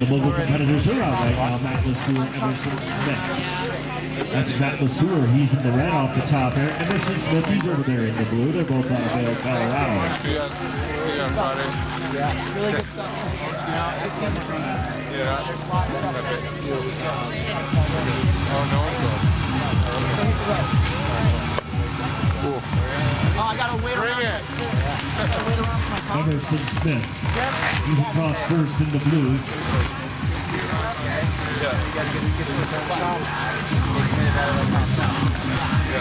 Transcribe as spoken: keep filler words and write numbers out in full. The local competitors are out right now, Matt Lasseur and Emerson Smith. That's Matt Lasseur, he's in the red off the top there. Emerson Smith, he's over there in the blue. They're both out of Vail, Colorado. Thanks so much, Pia. Yeah, really good stuff. Yeah. Oh, no, cool. Oh, I got to wait around. Emerson Smith. He's caught first in the blue. Yeah.